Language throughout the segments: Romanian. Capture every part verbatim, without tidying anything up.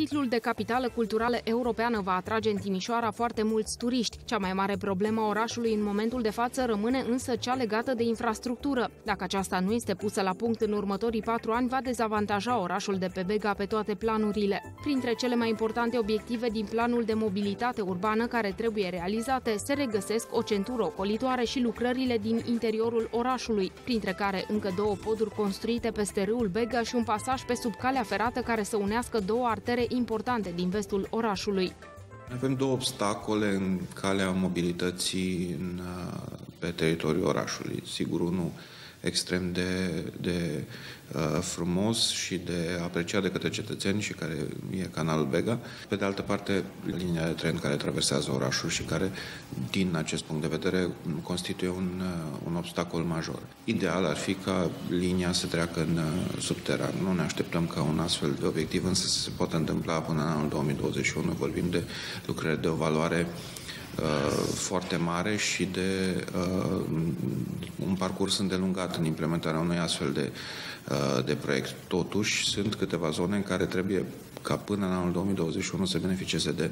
Titlul de capitală culturală europeană va atrage în Timișoara foarte mulți turiști. Cea mai mare problemă a orașului în momentul de față rămâne însă cea legată de infrastructură. Dacă aceasta nu este pusă la punct în următorii patru ani, va dezavantaja orașul de pe Bega pe toate planurile. Printre cele mai importante obiective din planul de mobilitate urbană care trebuie realizate, se regăsesc o centură ocolitoare și lucrările din interiorul orașului, printre care încă două poduri construite peste râul Bega și un pasaj pe sub calea ferată care să unească două artere importante din vestul orașului. Avem două obstacole în calea mobilității în, pe teritoriul orașului. Sigur, unul extrem de, de uh, frumos și de apreciat de către cetățeni și care e canalul Bega. Pe de altă parte, linia de tren care traversează orașul și care, din acest punct de vedere, constituie un, uh, un obstacol major. Ideal ar fi ca linia să treacă în uh, subteran. Nu ne așteptăm ca un astfel de obiectiv, însă se poate întâmpla până în anul două mii douăzeci și unu. Vorbim de lucrări de o valoare foarte mare și de uh, un parcurs îndelungat în implementarea unui astfel de, uh, de proiect. Totuși, sunt câteva zone în care trebuie ca până în anul două mii douăzeci și unu să beneficieze de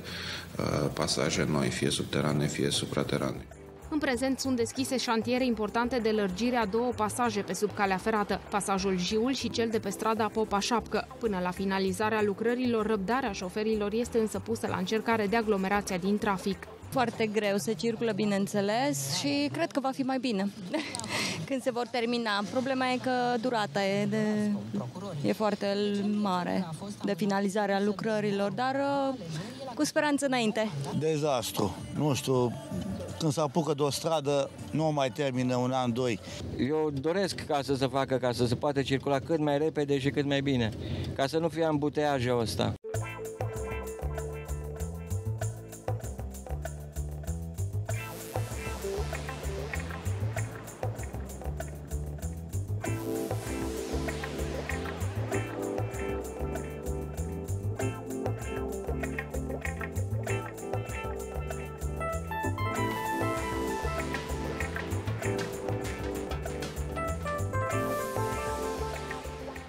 uh, pasaje noi, fie subterane, fie supraterane. În prezent sunt deschise șantiere importante de lărgire a două pasaje pe sub calea ferată, pasajul Jiul și cel de pe strada Popa Șapcă. Până la finalizarea lucrărilor, răbdarea șoferilor este însă pusă la încercare de aglomerația din trafic. Foarte greu se circulă, bineînțeles, și cred că va fi mai bine când se vor termina. Problema e că durata e, de, e foarte mare de finalizarea lucrărilor, dar cu speranță înainte. Dezastru. Nu știu, când se apucă de o stradă, nu o mai termină un an, doi. Eu doresc ca să se facă, ca să se poată circula cât mai repede și cât mai bine, ca să nu fie ambuteajul ăsta.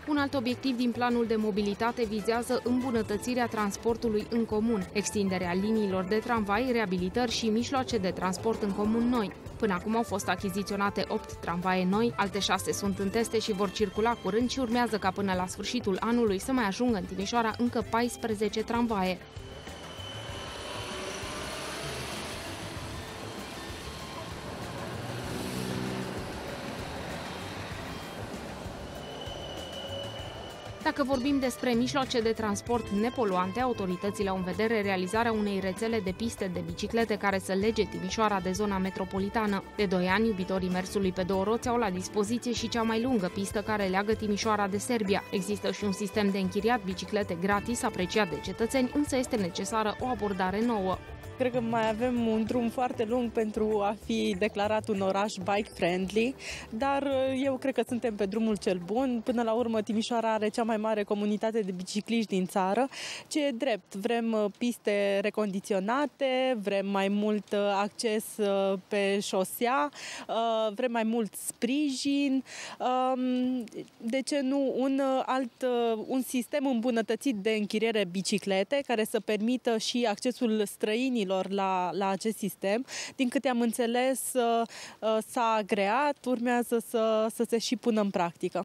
Un alt obiectiv din planul de mobilitate vizează îmbunătățirea transportului în comun, extinderea liniilor de tramvai, reabilitări și mijloace de transport în comun noi. Până acum au fost achiziționate opt tramvaie noi, alte șase sunt în teste și vor circula curând și urmează ca până la sfârșitul anului să mai ajungă în Timișoara încă paisprezece tramvaie. Dacă vorbim despre mijloace de transport nepoluante, autoritățile au în vedere realizarea unei rețele de piste de biciclete care să lege Timișoara de zona metropolitană. De doi ani, iubitorii mersului pe două roți au la dispoziție și cea mai lungă pistă care leagă Timișoara de Serbia. Există și un sistem de închiriat biciclete gratis, apreciat de cetățeni, însă este necesară o abordare nouă. Cred că mai avem un drum foarte lung pentru a fi declarat un oraș bike-friendly, dar eu cred că suntem pe drumul cel bun. Până la urmă, Timișoara are cea mai mare comunitate de bicicliști din țară. Ce e drept, vrem piste recondiționate, vrem mai mult acces pe șosea, vrem mai mult sprijin, de ce nu un alt un sistem îmbunătățit de închiriere biciclete care să permită și accesul străinilor La, la acest sistem. Din câte am înțeles, s-a agreat, urmează să, să se și pună în practică.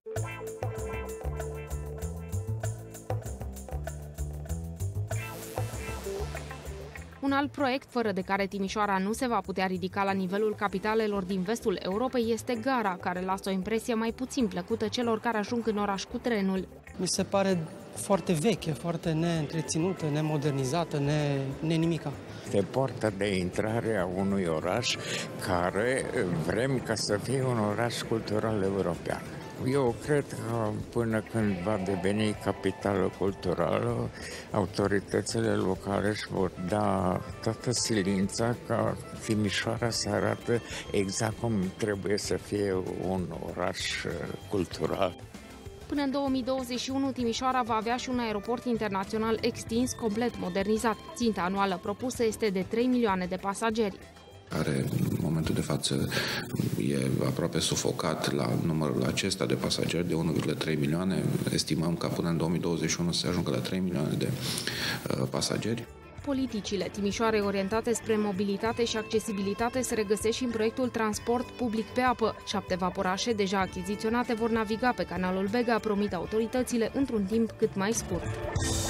Un alt proiect fără de care Timișoara nu se va putea ridica la nivelul capitalelor din vestul Europei este gara, care lasă o impresie mai puțin plăcută celor care ajung în oraș cu trenul. Mi se pare foarte veche, foarte neîntreținută, nemodernizată, ne, nenimica. Este poarta de intrare a unui oraș care vrem ca să fie un oraș cultural european. Eu cred că până când va deveni capitală culturală, autoritățile locale își vor da toată silința ca Timișoara să arate exact cum trebuie să fie un oraș cultural. Până în două mii douăzeci și unu, Timișoara va avea și un aeroport internațional extins, complet modernizat. Ținta anuală propusă este de trei milioane de pasageri. Are, în momentul momentul de față e aproape sufocat la numărul acesta de pasageri de unu virgulă trei milioane. Estimăm că până în două mii douăzeci și unu se ajungă la trei milioane de uh, pasageri. Politicile Timișoarei orientate spre mobilitate și accesibilitate se regăsesc și în proiectul Transport Public pe Apă. Șapte vaporașe deja achiziționate vor naviga pe canalul Bega, promit autoritățile, într-un timp cât mai scurt.